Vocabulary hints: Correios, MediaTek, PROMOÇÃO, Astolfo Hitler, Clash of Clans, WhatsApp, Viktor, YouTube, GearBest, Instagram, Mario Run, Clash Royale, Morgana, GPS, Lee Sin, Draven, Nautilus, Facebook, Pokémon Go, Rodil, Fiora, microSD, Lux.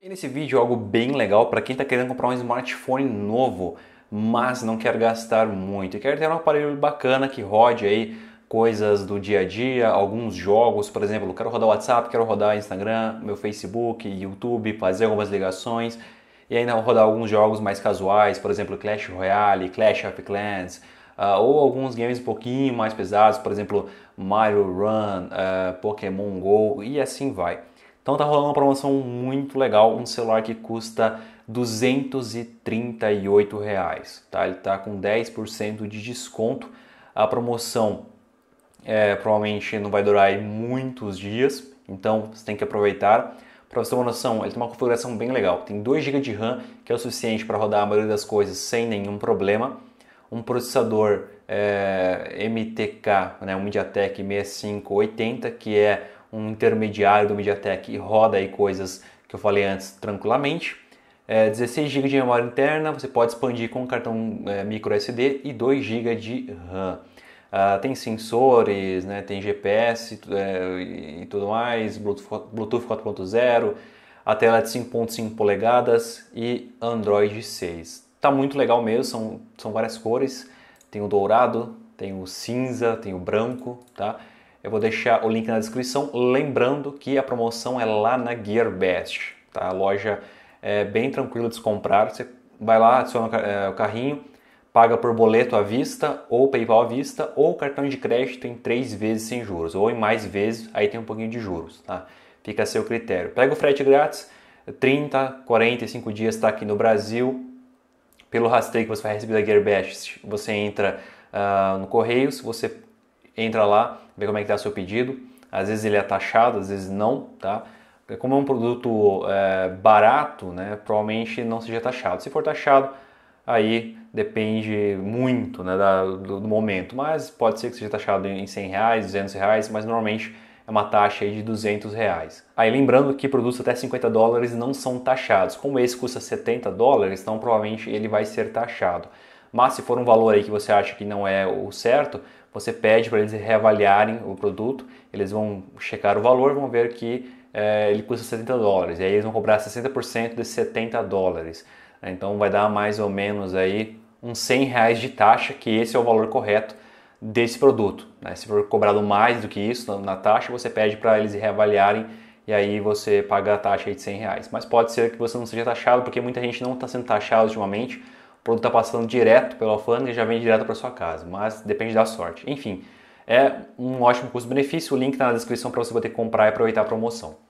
E nesse vídeo algo bem legal para quem está querendo comprar um smartphone novo, mas não quer gastar muito e quer ter um aparelho bacana que rode aí coisas do dia a dia, alguns jogos, por exemplo, quero rodar WhatsApp, quero rodar Instagram, meu Facebook, YouTube, fazer algumas ligações e ainda rodar alguns jogos mais casuais, por exemplo, Clash Royale, Clash of Clans, ou alguns games um pouquinho mais pesados, por exemplo, Mario Run, Pokémon Go e assim vai. Então tá rolando uma promoção muito legal, um celular que custa R$238, tá? Ele tá com 10% de desconto. A promoção provavelmente não vai durar aí muitos dias, então você tem que aproveitar. Para você ter uma noção, ele tem uma configuração bem legal. Tem 2 GB de RAM, que é o suficiente para rodar a maioria das coisas sem nenhum problema. Um processador MTK, né, um MediaTek 6580, que é um intermediário do MediaTek e roda aí coisas que eu falei antes tranquilamente. 16 GB de memória interna, você pode expandir com cartão microSD e 2 GB de RAM. Tem sensores, né, tem GPS e tudo mais, Bluetooth 4.0, a tela de 5.5 polegadas e Android 6. Tá muito legal mesmo, são várias cores, tem o dourado, tem o cinza, tem o branco, tá? Eu vou deixar o link na descrição, lembrando que a promoção é lá na GearBest, tá? A loja é bem tranquila de se comprar, você vai lá, adiciona o carrinho, paga por boleto à vista, ou PayPal à vista, ou cartão de crédito em 3 vezes sem juros, ou em mais vezes, aí tem um pouquinho de juros, tá? Fica a seu critério. Pega o frete grátis, 30, 45 dias está aqui no Brasil. Pelo rastreio que você vai receber da GearBest, você entra no Correios, você entra lá, vê como é que está o seu pedido. Às vezes ele é taxado, às vezes não, tá? Como é um produto barato, né, provavelmente não seja taxado. Se for taxado, aí depende muito, né, do momento, mas pode ser que seja taxado em R$100, R$200, mas normalmente é uma taxa aí de R$200. Aí lembrando que produtos até $50 não são taxados. Como esse custa $70, então provavelmente ele vai ser taxado. Mas se for um valor aí que você acha que não é o certo, você pede para eles reavaliarem o produto, eles vão checar o valor, vão ver que ele custa $70, e aí eles vão cobrar 60% desses $70. Então vai dar mais ou menos aí uns R$100 de taxa, que esse é o valor correto desse produto, né? Se for cobrado mais do que isso na taxa, você pede para eles reavaliarem e aí você paga a taxa aí de R$100. Mas pode ser que você não seja taxado, porque muita gente não está sendo taxado ultimamente, o produto está passando direto pela alfândega e já vem direto para sua casa, mas depende da sorte. Enfim, é um ótimo custo-benefício, o link está na descrição para você poder comprar e aproveitar a promoção.